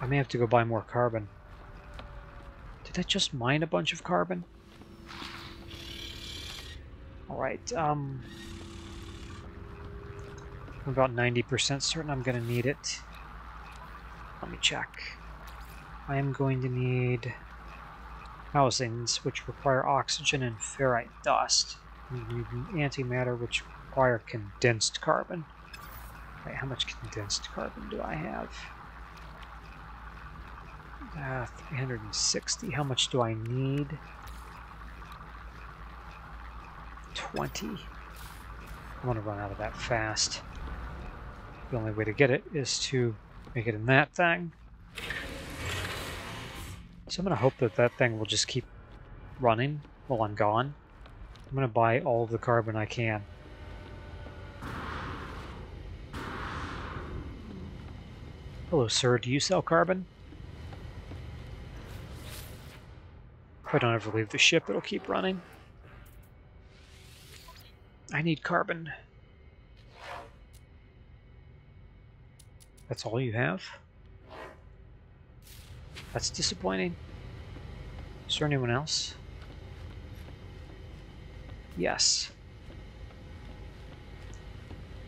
I may have to go buy more carbon. Did I just mine a bunch of carbon? Alright, I'm about 90% certain I'm going to need it. Let me check. I am going to need housings, which require oxygen and ferrite dust. I'm going to need antimatter, which require condensed carbon. Right, how much condensed carbon do I have? 360. How much do I need? 20. I'm going to run out of that fast. The only way to get it is to make it in that thing. So I'm going to hope that that thing will just keep running while I'm gone. I'm going to buy all the carbon I can. Hello, sir. Do you sell carbon? If I don't ever leave the ship, it'll keep running. I need carbon. That's all you have? That's disappointing. Is there anyone else? Yes.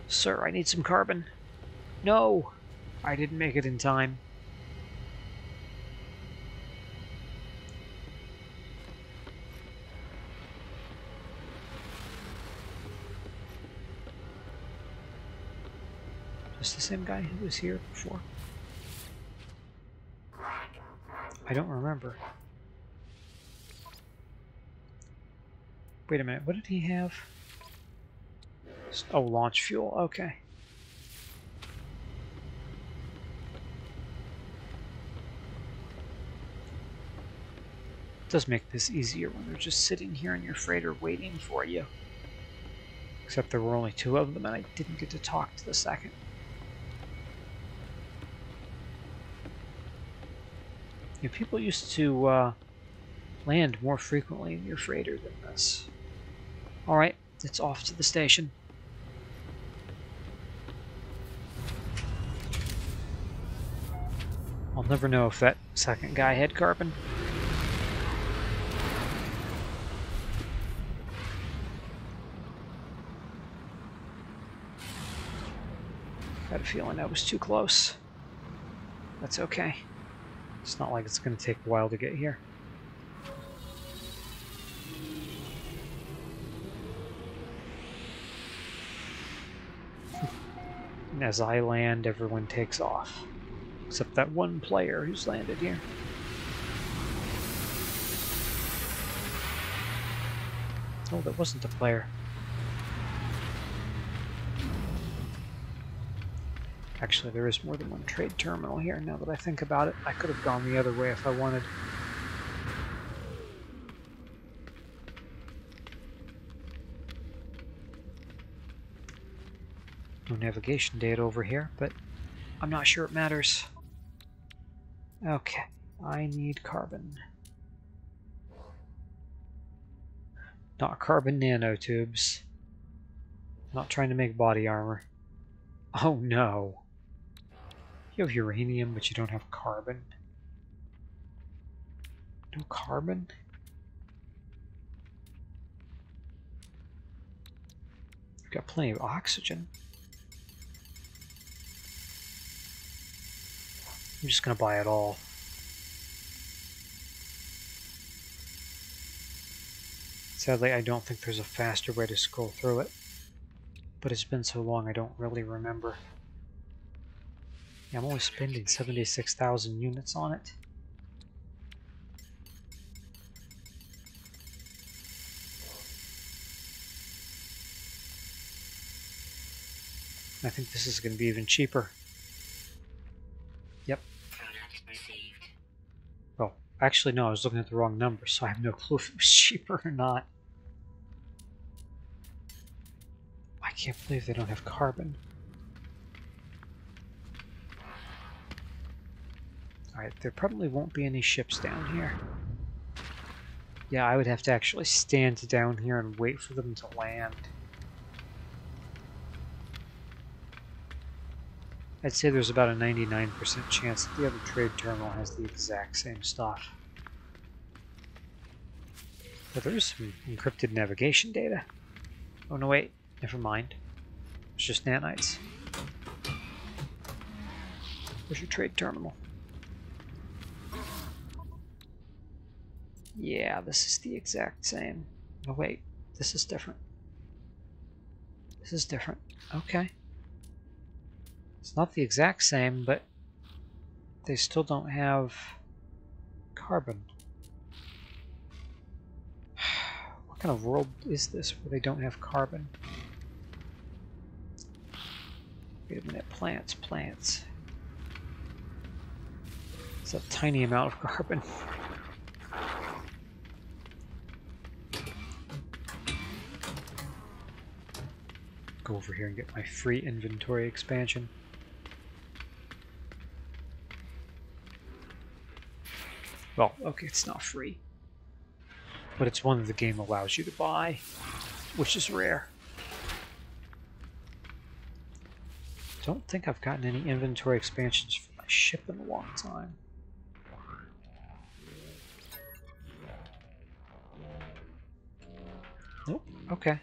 Sir, I need some carbon. No! I didn't make it in time. Just the same guy who was here before. I don't remember. Wait a minute, what did he have? Oh, launch fuel, okay. It does make this easier when they're just sitting here in your freighter waiting for you. Except there were only two of them and I didn't get to talk to the second. You know, people used to land more frequently in your freighter than this. Alright, it's off to the station. I'll never know if that second guy had carbon. Got a feeling I was too close. That's okay. It's not like it's going to take a while to get here. And as I land, everyone takes off. Except that one player who's landed here. Oh, that wasn't the player. Actually, there is more than one trade terminal here. Now that I think about it, I could have gone the other way if I wanted. No navigation data over here, but I'm not sure it matters. Okay, I need carbon. Not carbon nanotubes. Not trying to make body armor. Oh no. You have uranium, but you don't have carbon. No carbon? You've got plenty of oxygen. I'm just going to buy it all. Sadly, I don't think there's a faster way to scroll through it. But it's been so long, I don't really remember. Yeah, I'm only spending 76,000 units on it. I think this is going to be even cheaper. Yep. Well, actually no, I was looking at the wrong number, so I have no clue if it was cheaper or not. I can't believe they don't have carbon. Alright, there probably won't be any ships down here. Yeah, I would have to actually stand down here and wait for them to land. I'd say there's about a 99% chance that the other trade terminal has the exact same stuff. But there is some encrypted navigation data. Oh no, wait, never mind. It's just nanites. Where's your trade terminal? Yeah, this is the exact same. Oh wait, this is different. This is different. Okay. It's not the exact same, but they still don't have carbon. What kind of world is this where they don't have carbon? Wait a minute, plants, plants. It's a tiny amount of carbon. Go over here and get my free inventory expansion. Well, okay, it's not free, but it's one that the game allows you to buy, which is rare. Don't think I've gotten any inventory expansions for my ship in a long time. Nope, okay.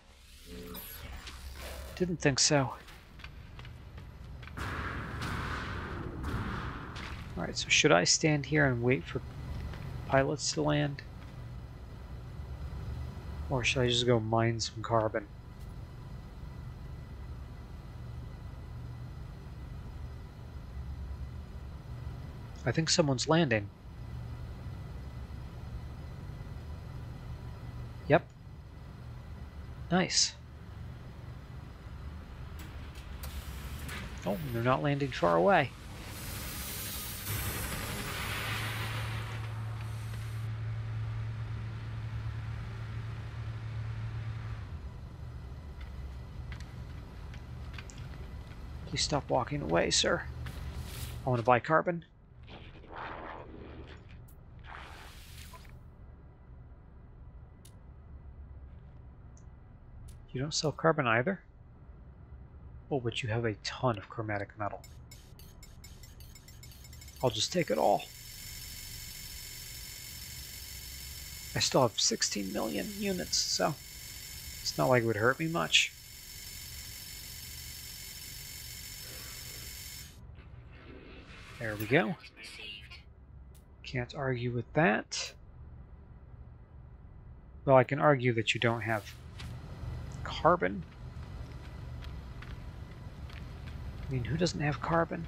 Didn't think so. Alright, so should I stand here and wait for pilots to land? Or should I just go mine some carbon? I think someone's landing. Yep. Nice. Oh, they're not landing far away. Please stop walking away, sir. I want to buy carbon. You don't sell carbon either? Oh, but you have a ton of chromatic metal. I'll just take it all. I still have 16 million units, so it's not like it would hurt me much. There we go. Can't argue with that. Well, I can argue that you don't have carbon. I mean, who doesn't have carbon?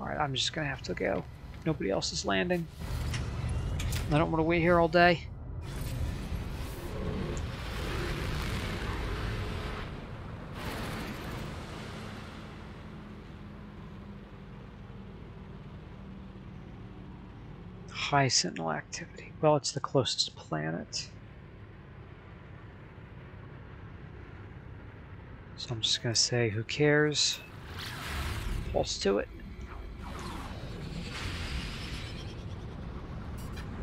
Alright, I'm just gonna have to go. Nobody else is landing. I don't want to wait here all day. High sentinel activity. Well, it's the closest planet. So I'm just going to say, who cares? Pulse to it.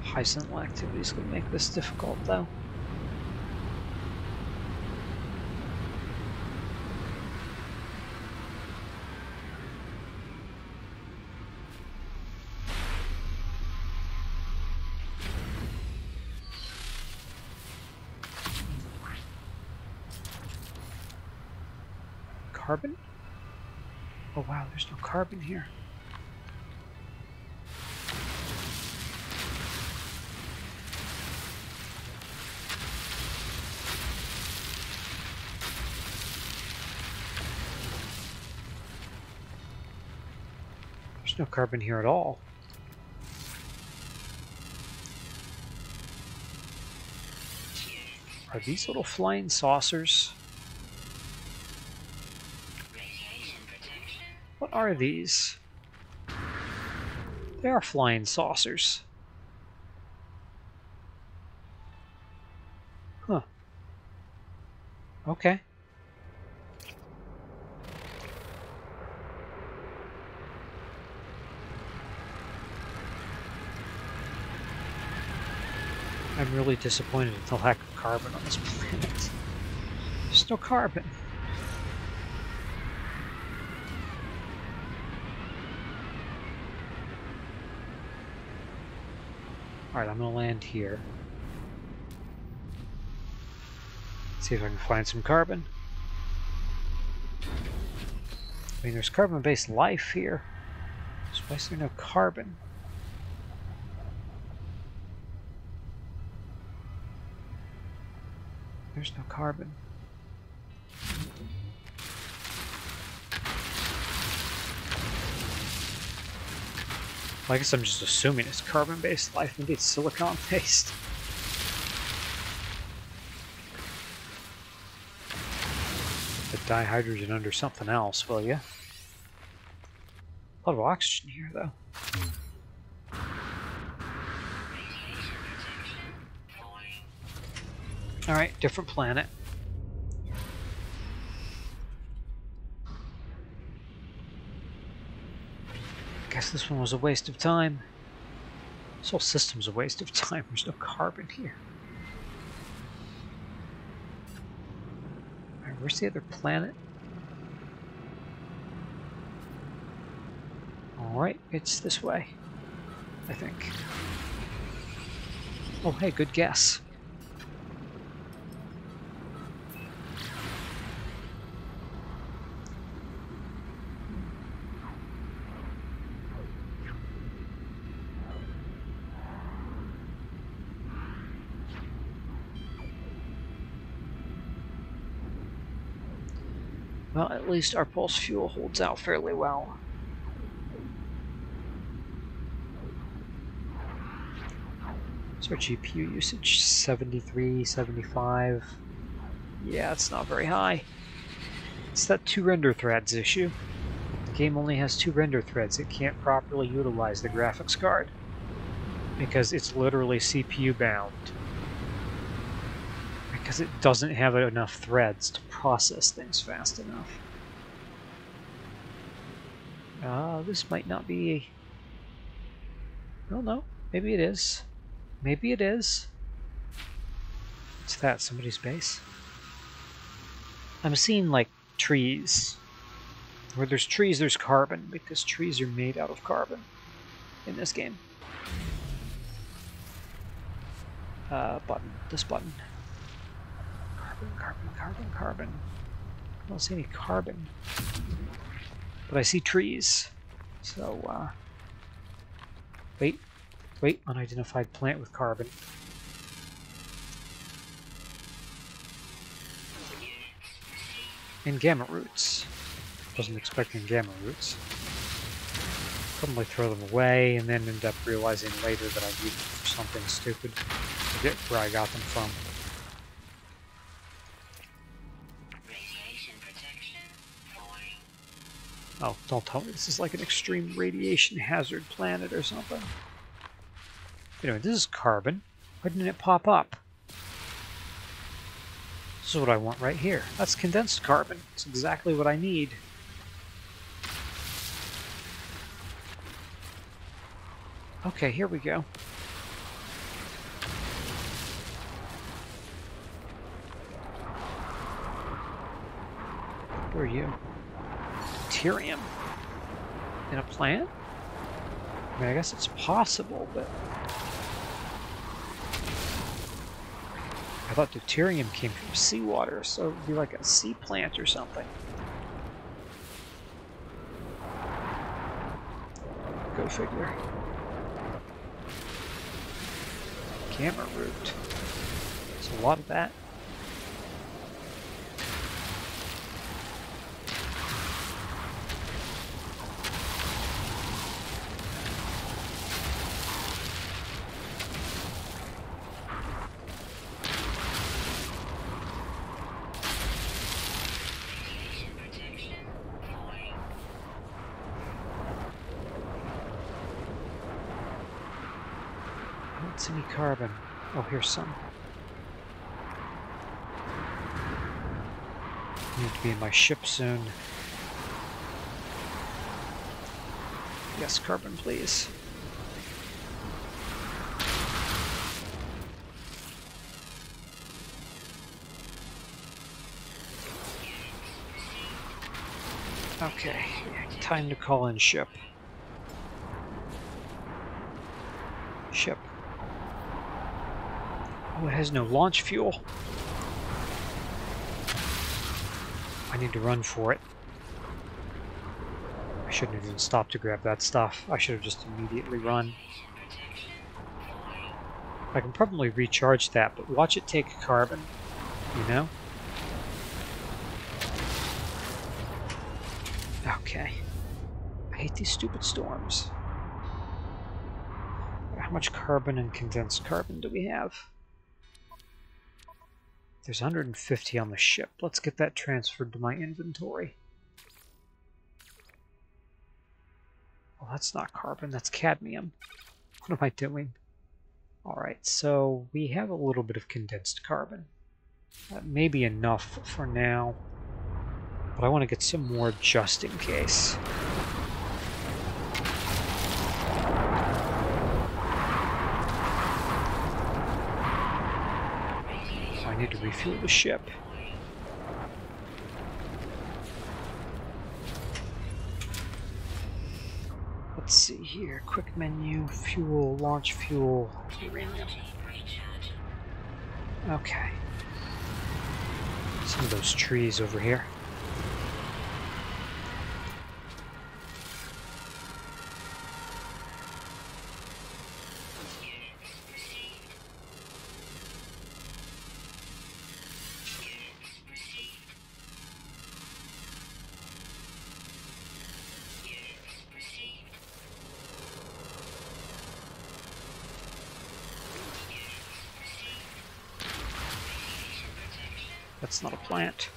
High sentinel activity is going to make this difficult, though. Carbon? Oh wow, there's no carbon here. There's no carbon here at all. Are these little flying saucers? Are these? They are flying saucers. Huh. Okay. I'm really disappointed at the lack of carbon on this planet. There's no carbon. Alright, I'm gonna land here. See if I can find some carbon. I mean, there's carbon-based life here. So why is there no carbon? There's no carbon. Well, I guess I'm just assuming it's carbon-based life. Maybe it's silicon-based. But dye hydrogen under something else, will you? A lot of oxygen here, though. Alright, different planet. I guess this one was a waste of time. This whole system's a waste of time. There's no carbon here. Alright, where's the other planet? Alright, it's this way, I think. Oh hey, good guess. Well, at least our pulse fuel holds out fairly well. What's our GPU usage? 73, 75. Yeah, it's not very high. It's that 2 render threads issue. The game only has 2 render threads. It can't properly utilize the graphics card because it's literally CPU bound. Because it doesn't have enough threads to process things fast enough. This might not be... I don't know. Maybe it is. Maybe it is. What's that? Somebody's base? I'm seeing, like, trees. Where there's trees, there's carbon, because trees are made out of carbon in this game. Button. This button. Carbon, carbon, carbon. I don't see any carbon. But I see trees. So, Wait, unidentified plant with carbon. And gamma roots. Wasn't expecting gamma roots. Probably throw them away and then end up realizing later that I used them for something stupid. Forget where I got them from. Oh, don't tell me this is like an extreme radiation hazard planet or something. Anyway, this is carbon. Why didn't it pop up? This is what I want right here. That's condensed carbon. It's exactly what I need. Okay, here we go. Who are you? Deuterium in a plant? I mean, I guess it's possible, but I thought deuterium came from seawater, so it would be like a sea plant or something. Go figure. Gamma root. There's a lot of that. Any carbon? Oh, here's some. I need to be in my ship soon. Yes, carbon, please. Okay, time to call in ship. Oh, it has no launch fuel. I need to run for it. I shouldn't have even stopped to grab that stuff. I should have just immediately run. I can probably recharge that, but watch it take carbon, you know? Okay. I hate these stupid storms. How much carbon and condensed carbon do we have? There's 150 on the ship. Let's get that transferred to my inventory. Well, that's not carbon, that's cadmium. What am I doing? Alright, so we have a little bit of condensed carbon. That may be enough for now, but I want to get some more just in case. I need to refuel the ship. Let's see here, quick menu, fuel, launch fuel. Okay. Some of those trees over here. That's not a plant.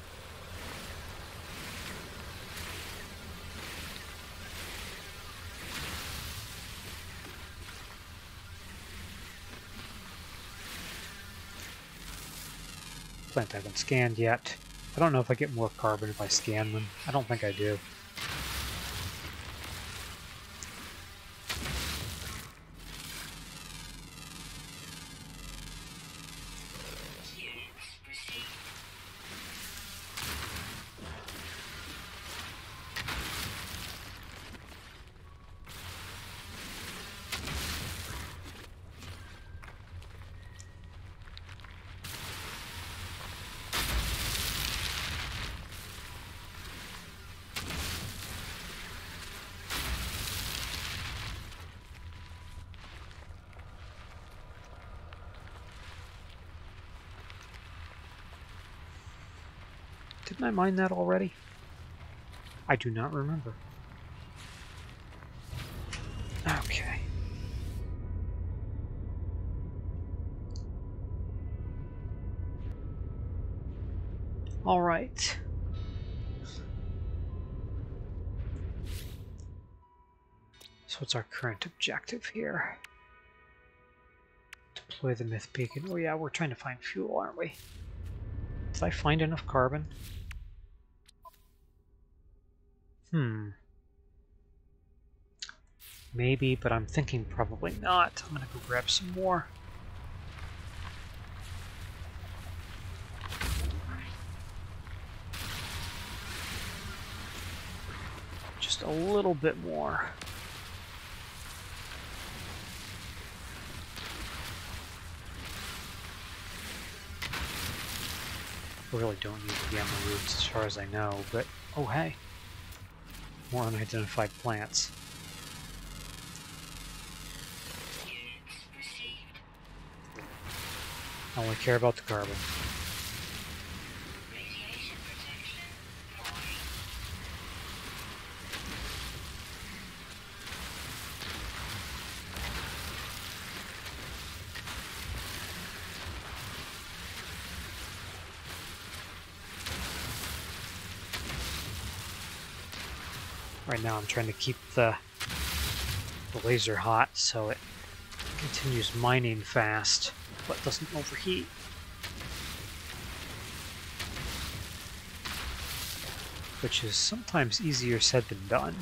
Plant I haven't scanned yet. I don't know if I get more carbon if I scan them. I don't think I do. Didn't I mine that already? I do not remember. Okay. All right. So what's our current objective here? Deploy the myth beacon. Oh yeah, we're trying to find fuel, aren't we? Did I find enough carbon? Maybe, but I'm thinking probably not. I'm gonna go grab some more. Just a little bit more. I really don't need the gamma roots as far as I know, but oh hey. More unidentified plants. I only care about the carbon. Right now I'm trying to keep the laser hot so it continues mining fast but doesn't overheat. Which is sometimes easier said than done.